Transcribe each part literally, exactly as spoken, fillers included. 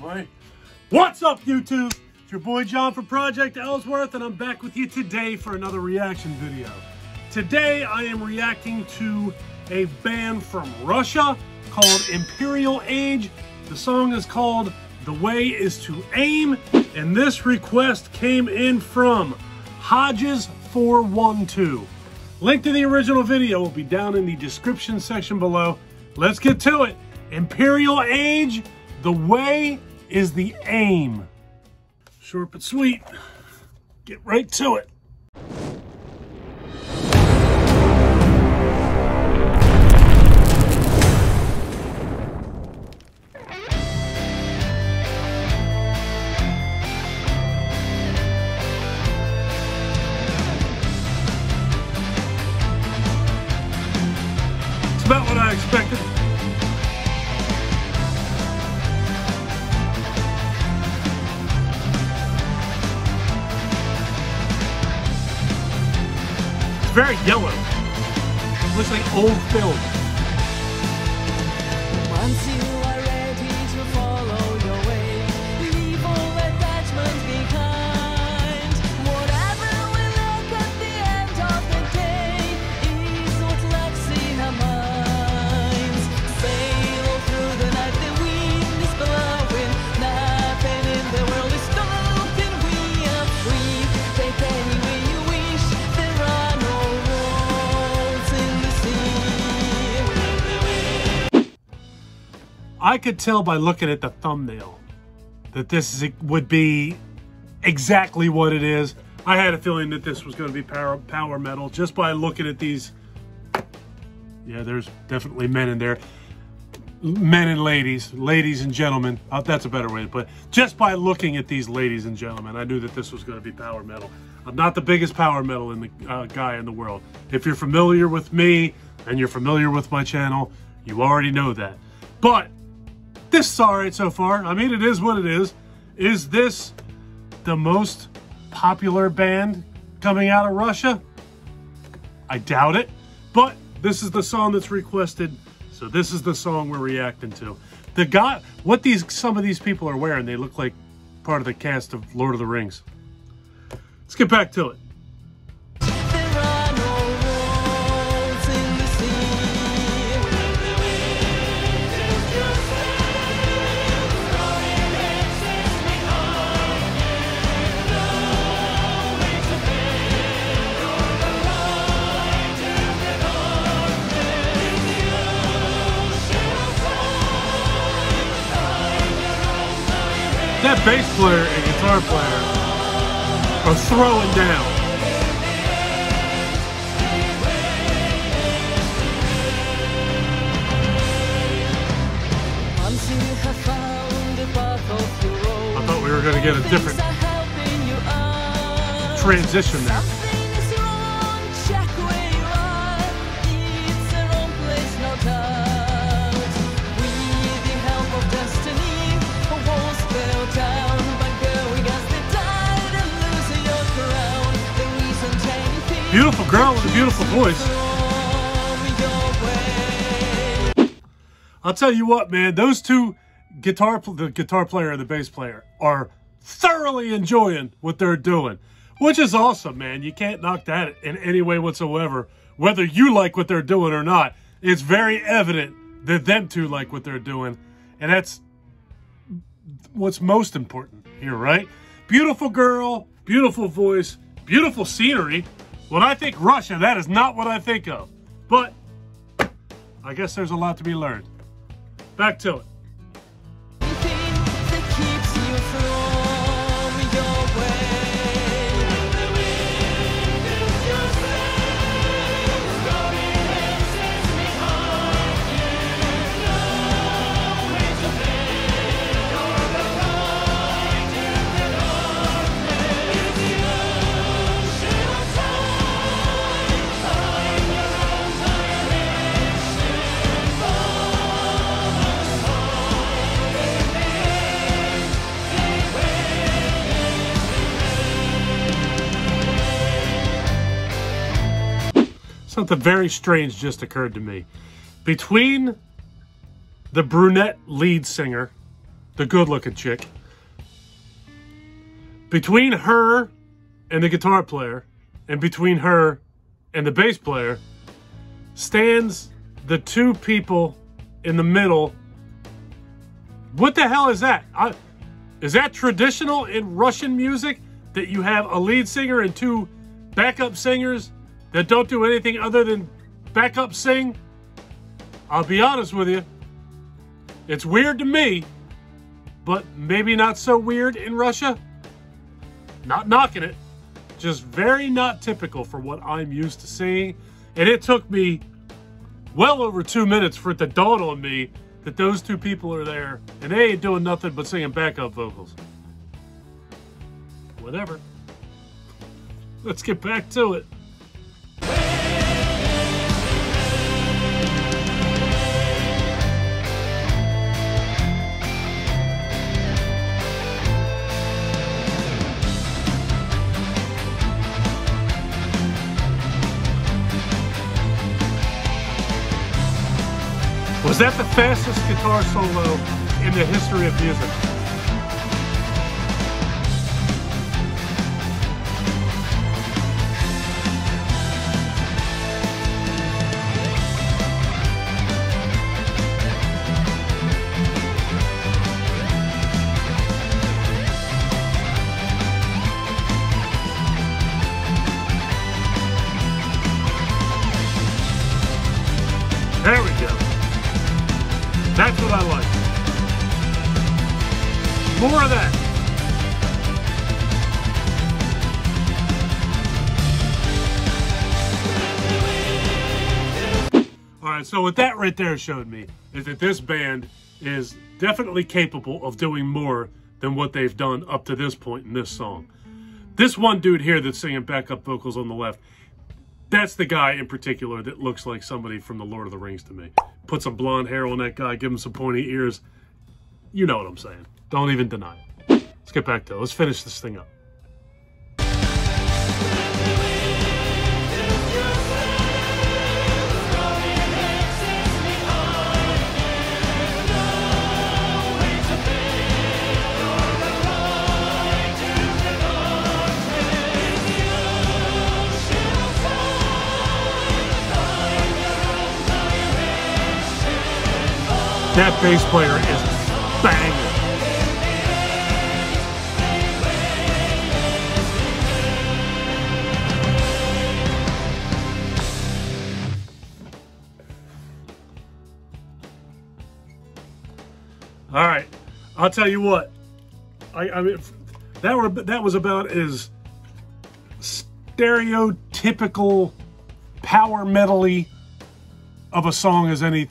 Boy. What's up, YouTube? It's your boy John from Project Ellsworth, and I'm back with you today for another reaction video. Today I am reacting to a band from Russia called Imperial Age. The song is called The Way Is to Aim, and this request came in from hodges four one two. Link to the original video will be down in the description section below. Let's get to it. Imperial Age, The Way Is the Aim. Short but sweet. Get right to it. It's about what I expected. Very yellow. It looks like old film. Once you are ready to follow your way, leave all attachments behind. Whatever will look at the end of the day is what lacks in our minds. Sail through the night, the wind is blowing. Nothing in the world is stopping. We are free. Take any way you wish. There are I could tell by looking at the thumbnail that this is, would be exactly what it is. I had a feeling that this was going to be power, power metal just by looking at these. Yeah, there's definitely men in there. Men and ladies, ladies and gentlemen. Uh, that's a better way to put it. Just by looking at these ladies and gentlemen, I knew that this was going to be power metal. I'm not the biggest power metal in the, uh, guy in the world. If you're familiar with me and you're familiar with my channel, you already know that. But this is all right so far. I mean, it is what it is. Is this the most popular band coming out of Russia? I doubt it, but this is the song that's requested, so this is the song we're reacting to. The guy, what these some of these people are wearing, they look like part of the cast of Lord of the Rings. Let's get back to it. That bass player and guitar player are throwing down. I thought we were going to get a different transition there. Beautiful girl with a beautiful voice. I'll tell you what, man, those two guitar, the guitar player and the bass player, are thoroughly enjoying what they're doing, which is awesome, man. You can't knock that in any way whatsoever, whether you like what they're doing or not. It's very evident that them two like what they're doing, and that's what's most important here, right? Beautiful girl, beautiful voice, beautiful scenery. When I think Russia, that is not what I think of. But I guess there's a lot to be learned. Back to it. Something very strange just occurred to me. Between the brunette lead singer the good-looking chick. Between her and the guitar player, and between her and the bass player, stands the two people in the middle. What the hell is that? I, is that traditional in Russian music, that you have a lead singer and two backup singers that don't do anything other than backup sing? I'll be honest with you, it's weird to me, but maybe not so weird in Russia. Not knocking it, just very not typical for what I'm used to seeing. And it took me well over two minutes for it to dawn on me that those two people are there and they ain't doing nothing but singing backup vocals. Whatever. Let's get back to it. Was that the fastest guitar solo in the history of music? There we go. That's what I like. More of that. All right, so what that right there showed me is that this band is definitely capable of doing more than what they've done up to this point in this song. This one dude here that's singing backup vocals on the left, that's the guy in particular that looks like somebody from The Lord of the Rings to me. Put some blonde hair on that guy, give him some pointy ears. You know what I'm saying. Don't even deny it. Let's get back to it. Let's finish this thing up. That bass player is banging. All right, I'll tell you what. I, I mean, that were that was about as stereotypical power metal-y of a song as any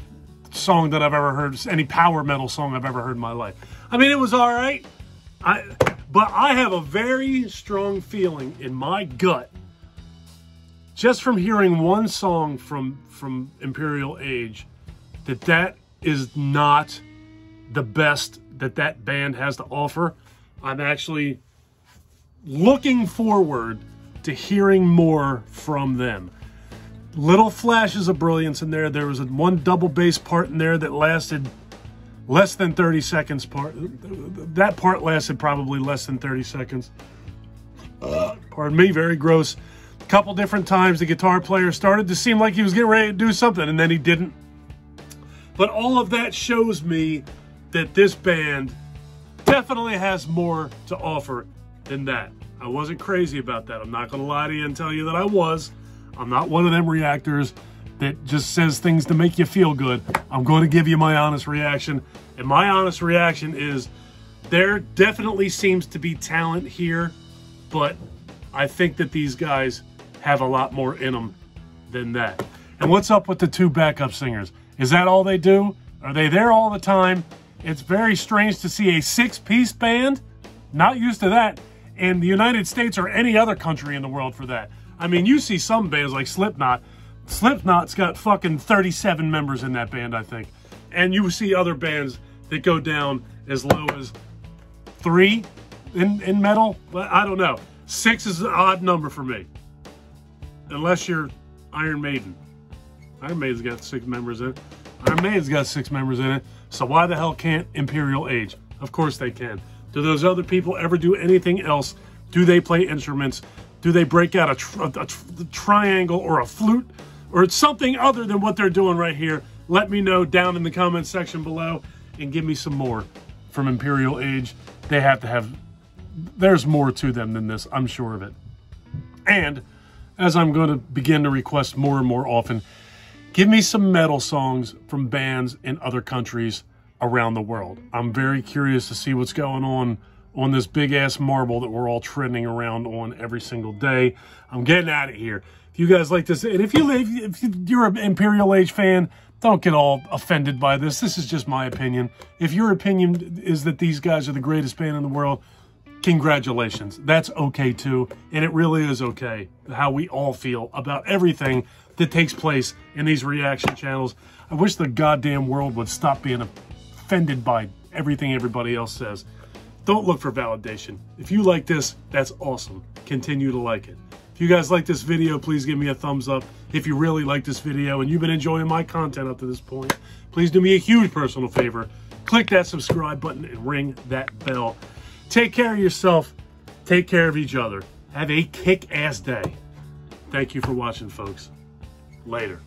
song that I've ever heard, any power metal song I've ever heard in my life. I mean, it was all right, I, but I have a very strong feeling in my gut, just from hearing one song from, from Imperial Age, that that is not the best that that band has to offer. I'm actually looking forward to hearing more from them. Little flashes of brilliance in there. There was a one double bass part in there that lasted less than thirty seconds. Part that part lasted probably less than thirty seconds. Uh, pardon me, very gross. A couple different times the guitar player started to seem like he was getting ready to do something, and then he didn't. But all of that shows me that this band definitely has more to offer than that. I wasn't crazy about that. I'm not going to lie to you and tell you that I was. I'm not one of them reactors that just says things to make you feel good. I'm going to give you my honest reaction. And my honest reaction is there definitely seems to be talent here, but I think that these guys have a lot more in them than that. And what's up with the two backup singers? Is that all they do? Are they there all the time? It's very strange to see a six-piece band. Not used to that in the United States or any other country in the world for that. I mean, you see some bands like Slipknot. Slipknot's got fucking thirty-seven members in that band, I think. And you see other bands that go down as low as three in, in metal. I don't know. Six is an odd number for me. Unless you're Iron Maiden. Iron Maiden's got six members in it. Iron Maiden's got six members in it. So why the hell can't Imperial Age? Of course they can. Do those other people ever do anything else? Do they play instruments? Do they break out a, tr a tr triangle or a flute? Or it's something other than what they're doing right here? Let me know down in the comments section below and give me some more from Imperial Age. They have to have, there's more to them than this, I'm sure of it. And as I'm going to begin to request more and more often, give me some metal songs from bands in other countries around the world. I'm very curious to see what's going on on this big ass marble that we're all trending around on every single day. I'm getting out of here. If you guys like this, and if, you, if you're an Imperial Age fan, don't get all offended by this. This is just my opinion. If your opinion is that these guys are the greatest band in the world, congratulations. That's okay too. And it really is okay how we all feel about everything that takes place in these reaction channels. I wish the goddamn world would stop being offended by everything everybody else says. Don't look for validation. If you like this, that's awesome. Continue to like it. If you guys like this video, please give me a thumbs up. If you really like this video and you've been enjoying my content up to this point, please do me a huge personal favor. Click that subscribe button and ring that bell. Take care of yourself. Take care of each other. Have a kick-ass day. Thank you for watching, folks. Later.